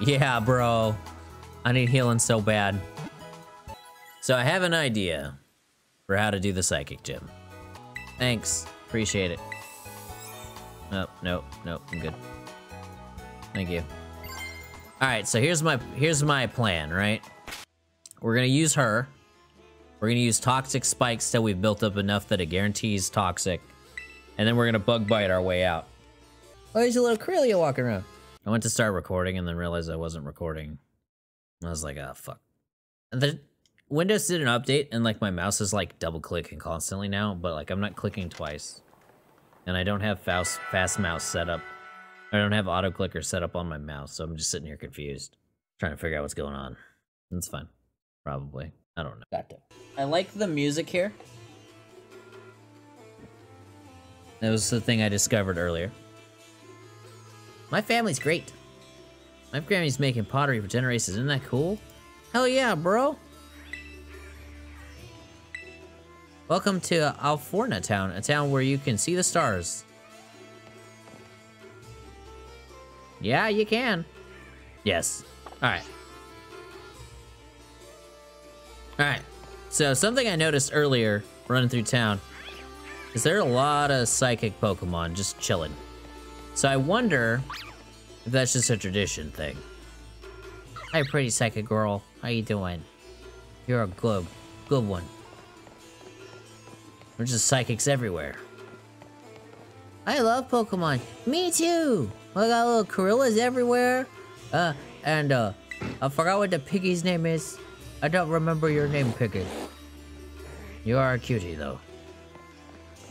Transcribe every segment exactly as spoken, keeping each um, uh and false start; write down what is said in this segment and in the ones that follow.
Yeah, bro. I need healing so bad. So I have an idea for how to do the Psychic Gym. Thanks. Appreciate it. Oh, no, no, I'm good. Thank you. Alright, so here's my here's my plan, right? We're gonna use her. We're gonna use toxic spikes till we've built up enough that it guarantees toxic. And then we're gonna bug bite our way out. Oh, there's a little Karelia walking around. I went to start recording and then realized I wasn't recording. I was like, ah, oh, fuck. And the Windows did an update and like my mouse is like double clicking constantly now, but like I'm not clicking twice. And I don't have fast, fast mouse set up. I don't have auto clicker set up on my mouse, so I'm just sitting here confused. Trying to figure out what's going on. That's fine. Probably. I don't know. Gato. I like the music here. That was the thing I discovered earlier. My family's great. My family's making pottery for generations. Isn't that cool? Hell yeah, bro. Welcome to Alphania Town, a town where you can see the stars. Yeah, you can. Yes. Alright. Alright. So, something I noticed earlier, running through town, is there are a lot of psychic Pokemon just chilling. So I wonder if that's just a tradition thing. Hi, pretty psychic girl. How you doing? You're a good, good one. There's just psychics everywhere. I love Pokemon. Me too! I got little Karelias everywhere. Uh, and uh, I forgot what the piggy's name is. I don't remember your name, Piggy. You are a cutie, though.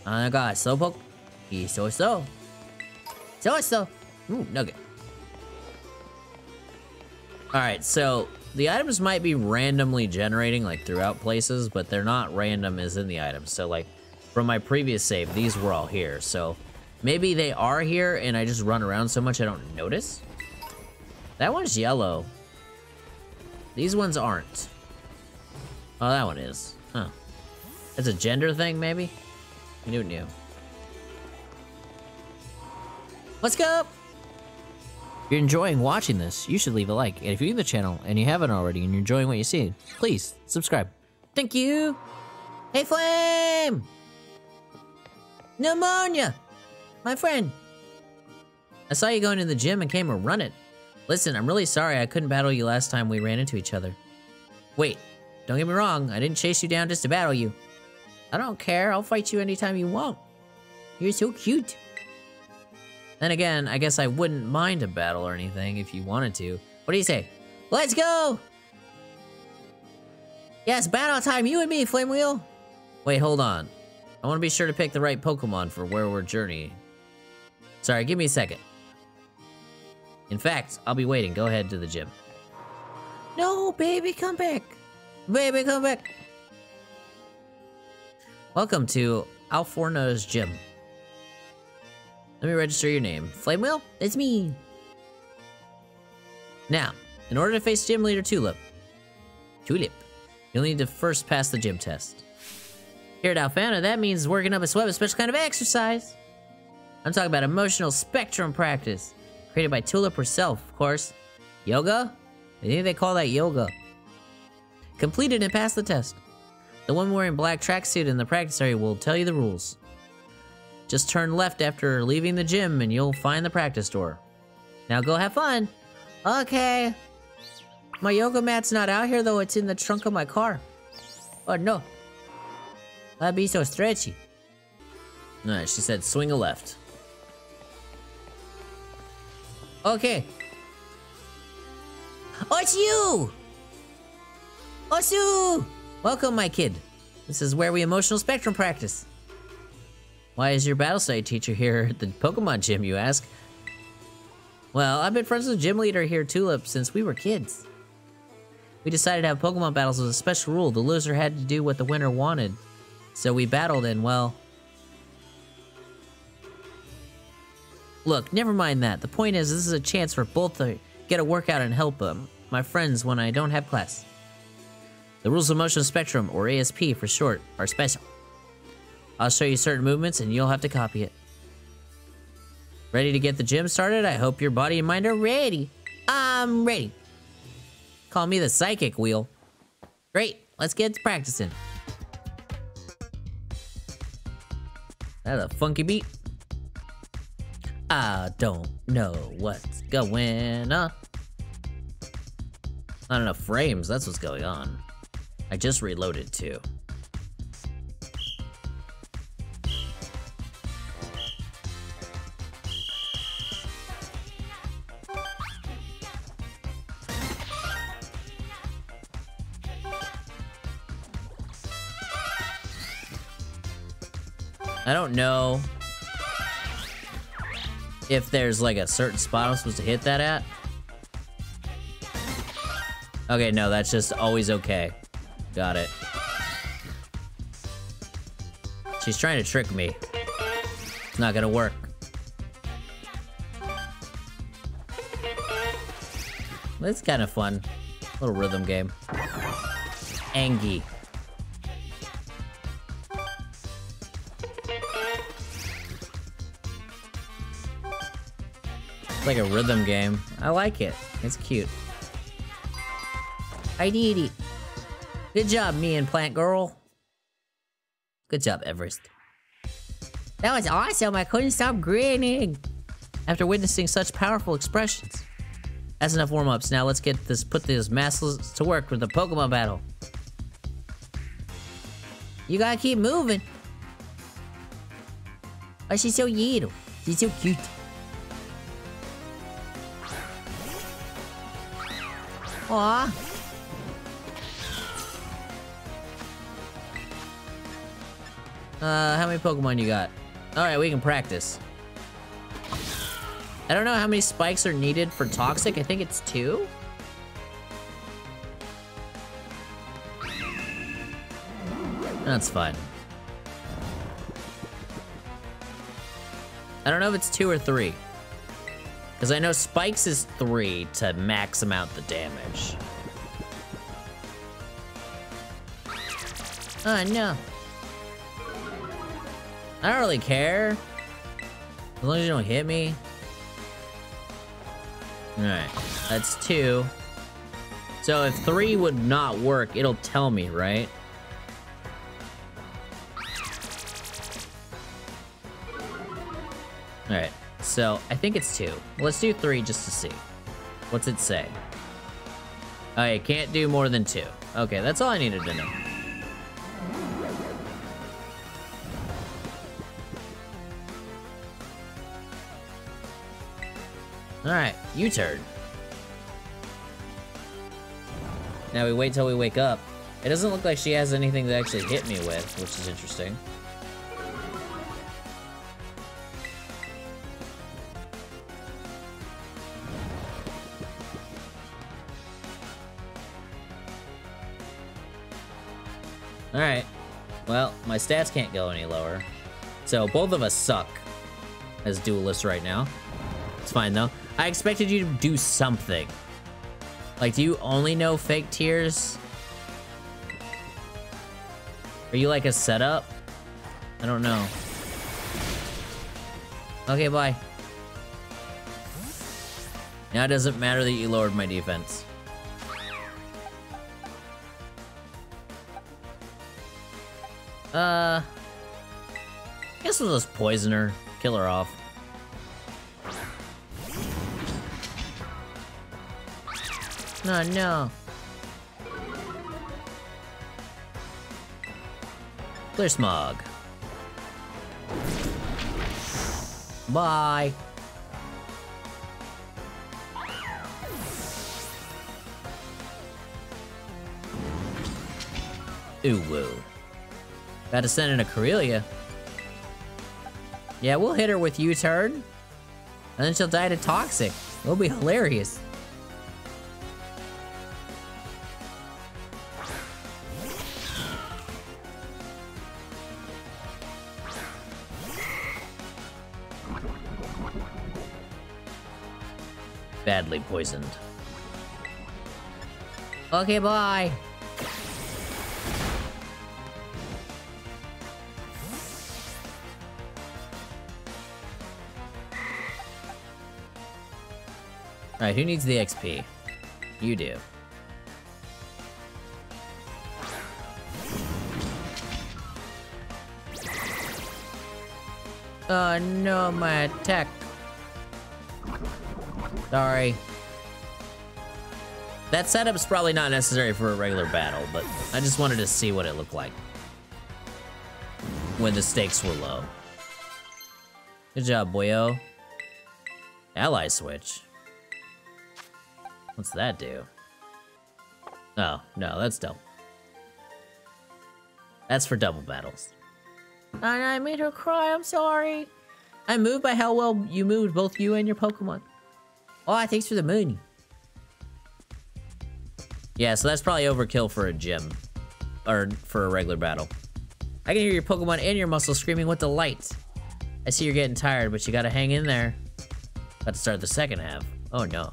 And I got Slowpoke. He's so-so. So-so. Ooh, nugget. Alright, so the items might be randomly generating, like, throughout places, but they're not random as in the items. So, like, from my previous save, these were all here, so... Maybe they are here, and I just run around so much I don't notice? That one's yellow. These ones aren't. Oh, that one is. Huh. That's a gender thing, maybe? I knew it knew. Let's go! If you're enjoying watching this, you should leave a like. And if you're new to the channel, and you haven't already, and you're enjoying what you see, please, subscribe. Thank you! Hey, Flame! Pneumonia! My friend! I saw you going to the gym and came to run it. Listen, I'm really sorry I couldn't battle you last time we ran into each other. Wait, don't get me wrong, I didn't chase you down just to battle you. I don't care, I'll fight you anytime you want. You're so cute. Then again, I guess I wouldn't mind a battle or anything if you wanted to. What do you say? Let's go! Yes, battle time, you and me, Flamewheel! Wait, hold on. I want to be sure to pick the right Pokemon for where we're journeying. Sorry, give me a second. In fact, I'll be waiting. Go ahead to the gym. No, baby, come back. Baby, come back. Welcome to Alphania's gym. Let me register your name. Flamewheel? That's me. Now, in order to face gym leader Tulip, Tulip, you'll need to first pass the gym test. Here at Alphania, that means working up a sweat, a special kind of exercise. I'm talking about emotional spectrum practice, created by Tulip herself, of course. Yoga? I think they call that yoga. Completed and passed the test. The woman wearing black tracksuit in the practice area will tell you the rules. Just turn left after leaving the gym and you'll find the practice door. Now go have fun! Okay! My yoga mat's not out here though, it's in the trunk of my car. Oh no! That'd be so stretchy. Alright, she said swing a left. Okay. Oh, it's you! Osu! Welcome, my kid. This is where we emotional spectrum practice. Why is your battle site teacher here at the Pokemon gym, you ask? Well, I've been friends with the gym leader here, Tulip, since we were kids. We decided to have Pokemon battles with a special rule. The loser had to do what the winner wanted. So we battled and, well... Look, never mind that. The point is, this is a chance for both to get a workout and help um, my friends when I don't have class. The rules of motion spectrum, or A S P for short, are special. I'll show you certain movements and you'll have to copy it. Ready to get the gym started? I hope your body and mind are ready. Um, rating. Call me the Psychic Wheel. Great, let's get practicing. That's a funky beat. I don't know what's going on. Not enough frames, that's what's going on. I just reloaded too. I don't know if there's like a certain spot I'm supposed to hit that at. Okay, no, that's just always okay. Got it. She's trying to trick me. It's not gonna work. It's kind of fun. Little rhythm game. Angie. Like a rhythm game. I like it. It's cute. I did it. Good job, me and Plant Girl. Good job, Everest. That was awesome. I couldn't stop grinning after witnessing such powerful expressions. That's enough warm-ups. Now let's get this, put these muscles to work with the Pokemon battle. You gotta keep moving. Oh, she's so little. She's so cute. Aww. Uh, how many Pokemon you got? Alright, we can practice. I don't know how many spikes are needed for Toxic. I think it's two? That's fine. I don't know if it's two or three. Because I know spikes is three to max out the damage. Oh no. I don't really care. As long as you don't hit me. Alright, that's two. So if three would not work, it'll tell me, right? Alright. So, I think it's two. Let's do three just to see. What's it say? I can't do more than two. Okay, that's all I needed to know. Alright, U-turn. Now we wait till we wake up. It doesn't look like she has anything to actually hit me with, which is interesting. Alright, well, my stats can't go any lower. So both of us suck as duelists right now. It's fine though. I expected you to do something. Like, do you only know fake tears? Are you like a setup? I don't know. Okay, bye. Now it doesn't matter that you lowered my defense. Uh, I guess we'll just poison her, kill her off. Oh no. Clear smog. Bye. Ooh, woo. About to send in a Karelia. Yeah, we'll hit her with U-turn. And then she'll die to Toxic. It'll be hilarious. Badly poisoned. Okay, bye. Alright, who needs the X P? You do. Oh no, my attack. Sorry. That setup's probably not necessary for a regular battle, but I just wanted to see what it looked like when the stakes were low. Good job, boyo. Ally switch. What's that do? Oh, no, that's double. That's for double battles. And I made her cry, I'm sorry. I'm moved by how well you moved, both you and your Pokemon. Oh, thanks for the moon. Yeah, so that's probably overkill for a gym. Or for a regular battle. I can hear your Pokemon and your muscles screaming with delight. I see you're getting tired, but you gotta hang in there. About to start the second half. Oh no.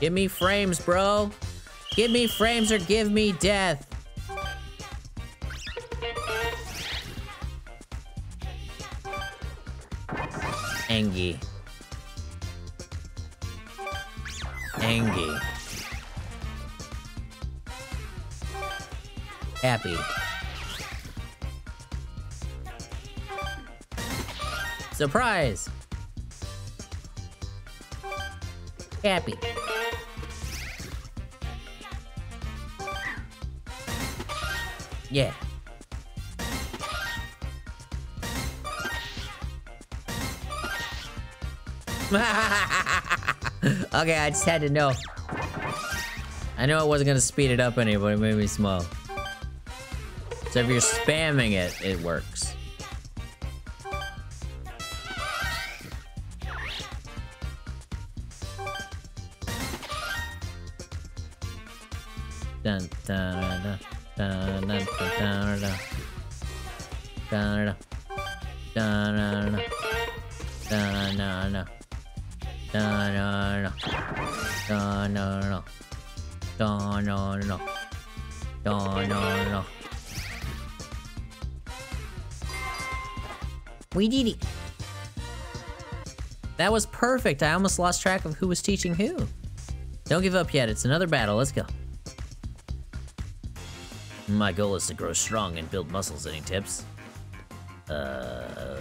Give me frames, bro. Give me frames or give me death. Angie. Angie. Happy. Surprise! Happy. Yeah. Okay, I just had to know. I know I wasn't gonna speed it up anyway, but it made me smile. So if you're spamming it, it works. Dun dun dun dun dun dun dun dun dun. No no no no no no no no no no no. We did it. That was perfect. I almost lost track of who was teaching who. Don't give up yet. It's another battle. Let's go. My goal is to grow strong and build muscles. Any tips? Uh,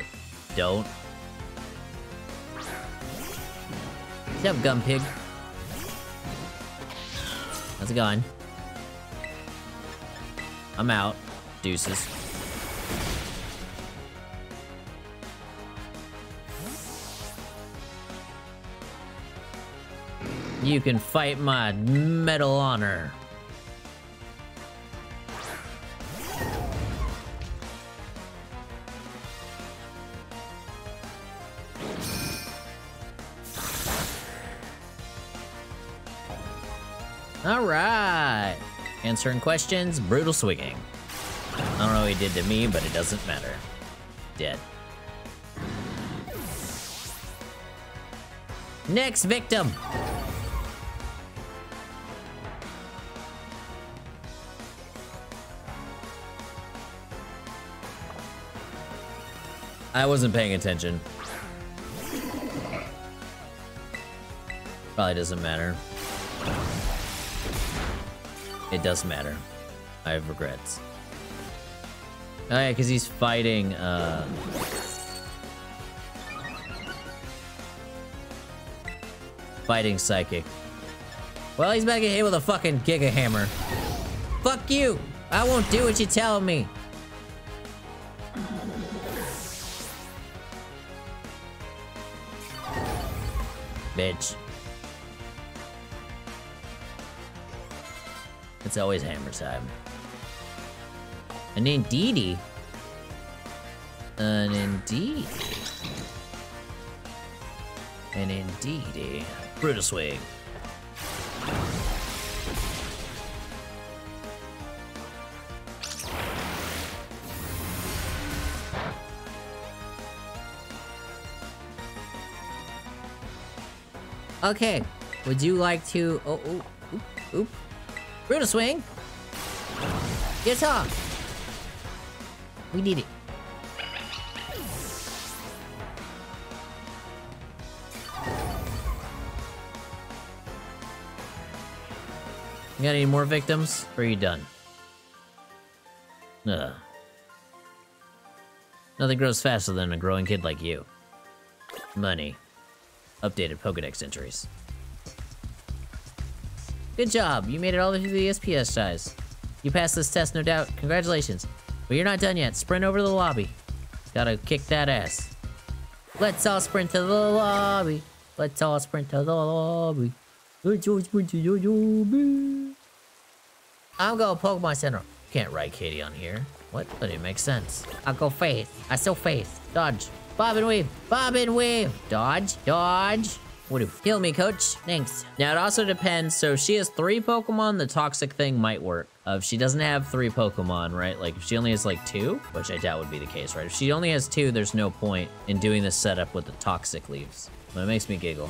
don't. What's up, Gum Pig? How's it going? I'm out. Deuces. You can fight my metal honor. Alright! Answering questions, brutal swinging. I don't know what he did to me, but it doesn't matter. Dead. Next victim! I wasn't paying attention. Probably doesn't matter. It does matter. I have regrets. Oh yeah, because he's fighting, uh... fighting Psychic. Well, he's about to get hit with a fucking Giga Hammer. Fuck you! I won't do what you tell me! Bitch. It's always hammer time. An indeedy. An indeedy. An indeedy. Brutal swing. Okay. Would you like to? Oh, oh, oop, oop. Brutal swing! Get off! We need it. You got any more victims? Or are you done? Ugh. Nothing grows faster than a growing kid like you. Money. Updated Pokedex entries. Good job! You made it all the way through the S P S size. You passed this test, no doubt. Congratulations. But you're not done yet. Sprint over to the lobby. Gotta kick that ass. Let's all sprint to the lobby. Let's all sprint to the lobby. Let's all sprint to the lobby. I'm going to Pokemon Center. Can't write Katie on here. What? That didn't make sense. I'll go Faith. I still Faith. Dodge. Bob and weave. Bob and weave. Dodge. Dodge. What do? Heal me, coach. Thanks. Now, it also depends. So, if she has three Pokemon, the toxic thing might work. Uh, if she doesn't have three Pokemon, right? Like, if she only has, like, two, which I doubt would be the case, right? If she only has two, there's no point in doing this setup with the toxic leaves. But it makes me giggle.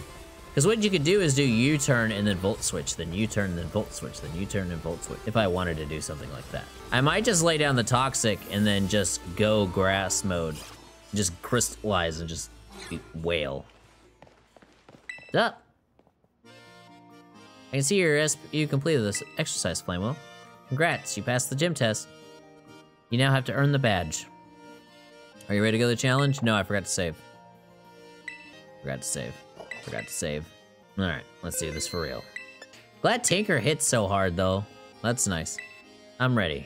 Because what you could do is do U-turn and then Volt Switch, then U-turn, then Volt Switch, then U-turn and Volt Switch, if I wanted to do something like that. I might just lay down the toxic and then just go grass mode. Just crystallize and just wail. Up. I can see your S P you completed this exercise, Flamewheel. Congrats, you passed the gym test. You now have to earn the badge. Are you ready to go to the challenge? No, I forgot to save. Forgot to save. Forgot to save. Alright, let's do this for real. Glad Tinker hits so hard, though. That's nice. I'm ready.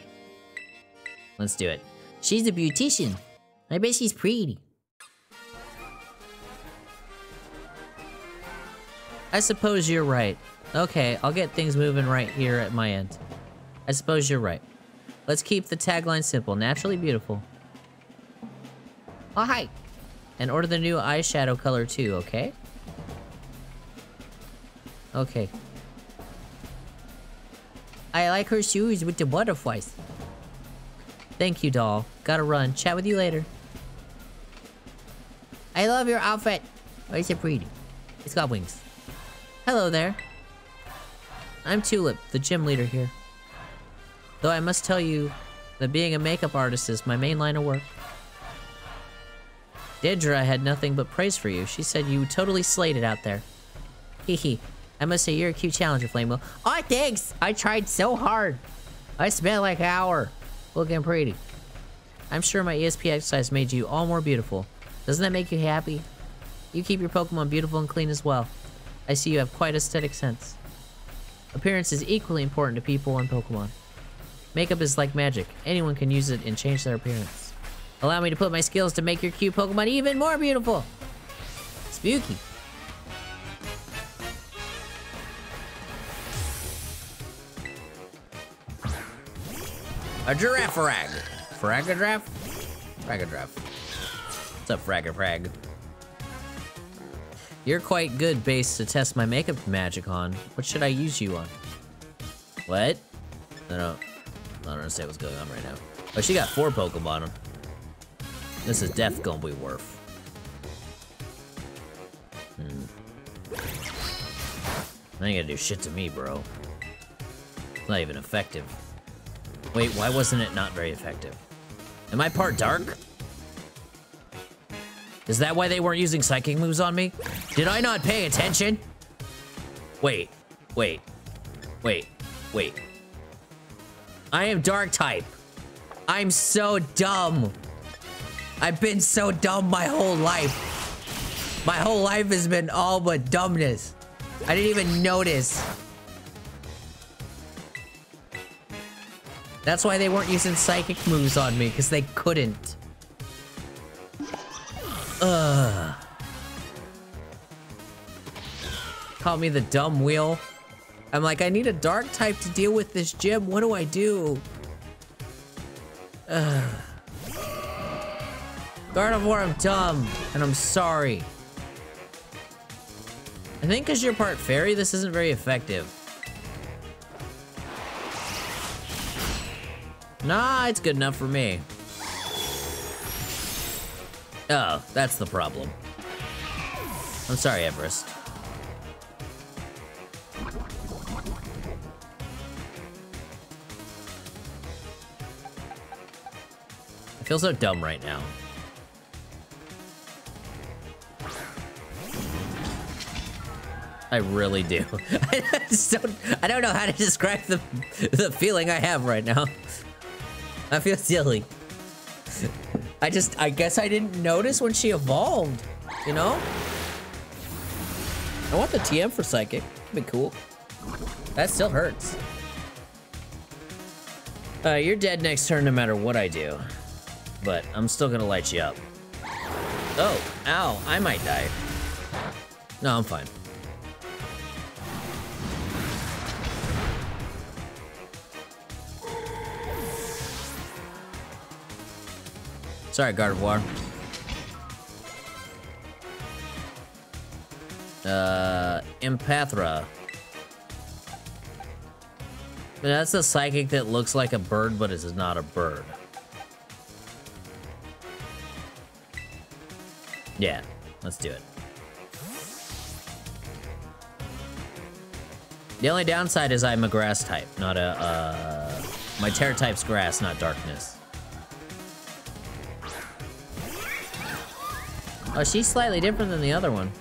Let's do it. She's a beautician. I bet she's pretty. I suppose you're right. Okay, I'll get things moving right here at my end. I suppose you're right. Let's keep the tagline simple. Naturally beautiful. Oh, hi! And order the new eyeshadow color too, okay? Okay. I like her shoes with the butterflies. Thank you, doll. Gotta run. Chat with you later. I love your outfit. Oh, it's so pretty. It's got wings. Hello there. I'm Tulip, the gym leader here. Though I must tell you that being a makeup artist is my main line of work. Deirdre had nothing but praise for you. She said you totally slayed it out there. Hehe. I must say you're a cute challenger, Flamewheel. Aw, thanks! I tried so hard. I spent like an hour looking pretty. I'm sure my E S P exercise made you all more beautiful. Doesn't that make you happy? You keep your Pokemon beautiful and clean as well. I see you have quite aesthetic sense. Appearance is equally important to people and Pokemon. Makeup is like magic. Anyone can use it and change their appearance. Allow me to put my skills to make your cute Pokemon even more beautiful! Spooky! A giraffe frag! Frag-a-giraffe? Frag-a-giraffe. What's up, frag-a-frag? You're quite good base to test my makeup magic on. What should I use you on? What? I don't... I don't understand what's going on right now. Oh, she got four Pokemon. This is death gonna be worth. Hmm. I ain't gonna do shit to me, bro. It's not even effective. Wait, why wasn't it not very effective? Am I part dark? Is that why they weren't using psychic moves on me? Did I not pay attention? Wait, wait, wait, wait. I am dark type. I'm so dumb. I've been so dumb my whole life. My whole life has been all but dumbness. I didn't even notice. That's why they weren't using psychic moves on me, because they couldn't. Ugh. Call me the dumb wheel. I'm like, I need a dark type to deal with this gym. What do I do? Ugh. Gardevoir, I'm dumb. And I'm sorry. I think because you're part fairy, this isn't very effective. Nah, it's good enough for me. Oh, that's the problem. I'm sorry, Everest. I feel so dumb right now. I really do. I just don't, I don't know how to describe the, the feeling I have right now. I feel silly. I just, I guess I didn't notice when she evolved, you know? I want the T M for Psychic. That'd be cool. That still hurts. Uh, you're dead next turn no matter what I do. But I'm still gonna light you up. Oh, ow, I might die. No, I'm fine. Sorry, Gardevoir. Uh, Espathra. That's a psychic that looks like a bird, but is not a bird. Yeah, let's do it. The only downside is I'm a grass type, not a, uh... my terror type's grass, not darkness. Oh, she's slightly different than the other one.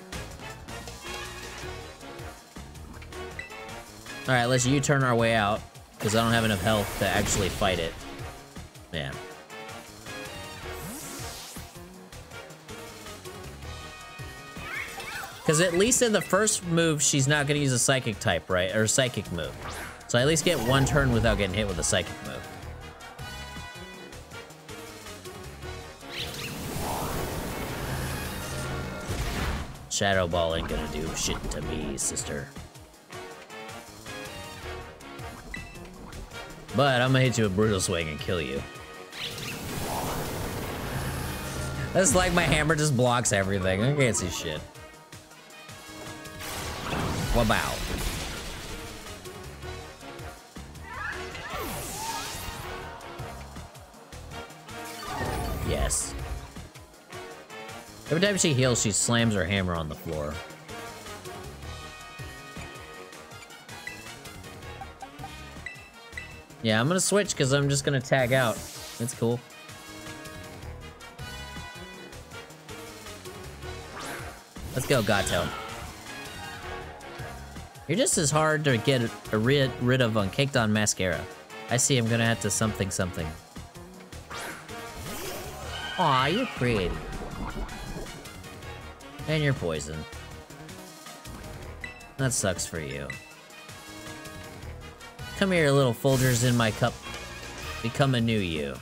Alright, let's U-turn our way out, because I don't have enough health to actually fight it. Man. Because at least in the first move, she's not going to use a psychic type, right? Or psychic move. So I at least get one turn without getting hit with a psychic move. Shadow Ball ain't gonna do shit to me, sister. But I'm gonna hit you with Brutal Swing and kill you. That's like my hammer just blocks everything. I can't see shit. Wow. Yes. Every time she heals, she slams her hammer on the floor. Yeah, I'm gonna switch because I'm just gonna tag out. That's cool. Let's go, Gato. You're just as hard to get a rid, rid of on Caked On Mascara. I see I'm gonna have to something something. Aw, you're creative. And you're poison. That sucks for you. Come here, little Folgers in my cup. Become a new you.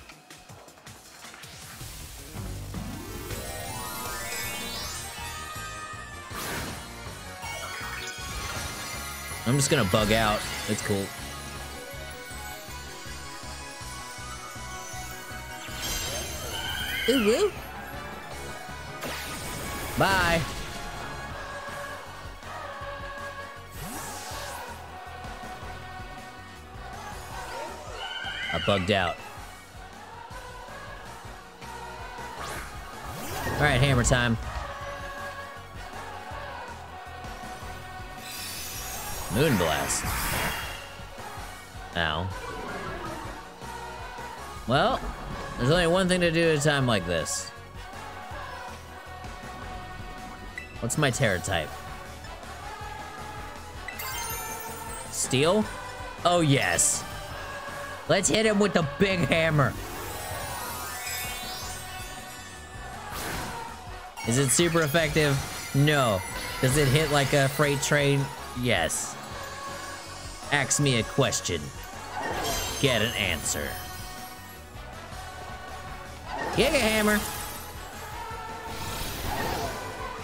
I'm just gonna bug out. That's cool. Ooh, woo. Bye. I bugged out. All right, hammer time. Moonblast. Ow. Well, there's only one thing to do at a time like this. What's my terror type? Steel? Oh yes. Let's hit him with the big hammer. Is it super effective? No. Does it hit like a freight train? Yes. Ask me a question. Get an answer. Giga hammer.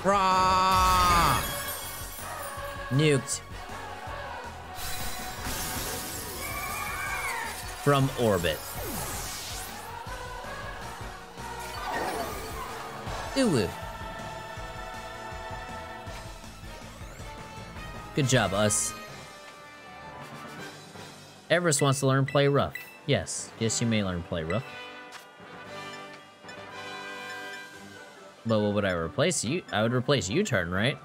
Raw. Nuked. From orbit. Ooh. Good job, us. Everest wants to learn play rough. Yes, yes, you may learn play rough. But what would I replace you? I would replace U-turn, right?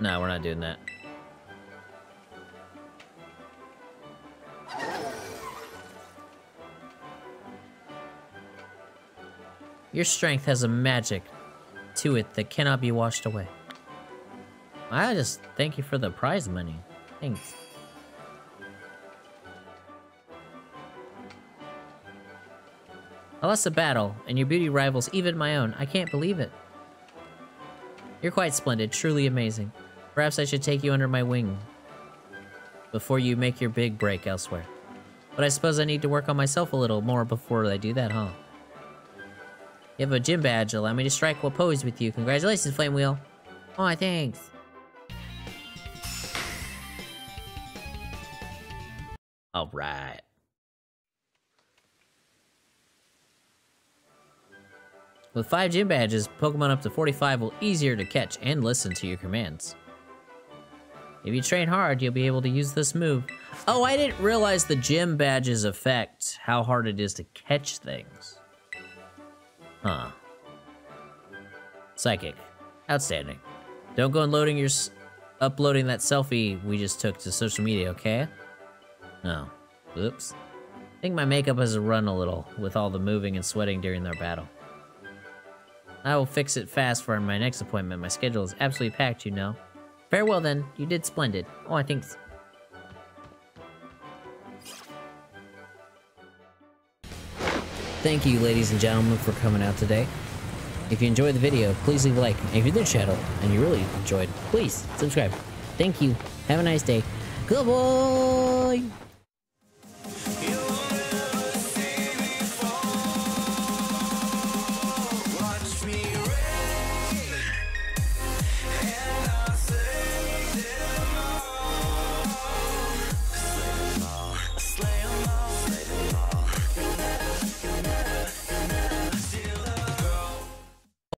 No, we're not doing that. Your strength has a magic to it that cannot be washed away. I just thank you for the prize money. Thanks. Unless a battle, and your beauty rivals even my own. I can't believe it. You're quite splendid, truly amazing. Perhaps I should take you under my wing before you make your big break elsewhere. But I suppose I need to work on myself a little more before I do that, huh? You have a gym badge. Allow me to strike while posed with you. Congratulations, Flamewheel. Aw, thanks. Alright. With five gym badges, Pokemon up to forty-five will easier to catch and listen to your commands. If you train hard, you'll be able to use this move. Oh, I didn't realize the gym badges affect how hard it is to catch things. Huh. Psychic. Outstanding. Don't go unloading your s uploading that selfie we just took to social media, okay? No. Oops. I think my makeup has run a little with all the moving and sweating during their battle. I will fix it fast for my next appointment. My schedule is absolutely packed, you know. Farewell, then. You did splendid. Oh, I think... Thank you, ladies and gentlemen, for coming out today. If you enjoyed the video, please leave a like. And if you did shadow, and you really enjoyed, please subscribe. Thank you. Have a nice day. Good boy!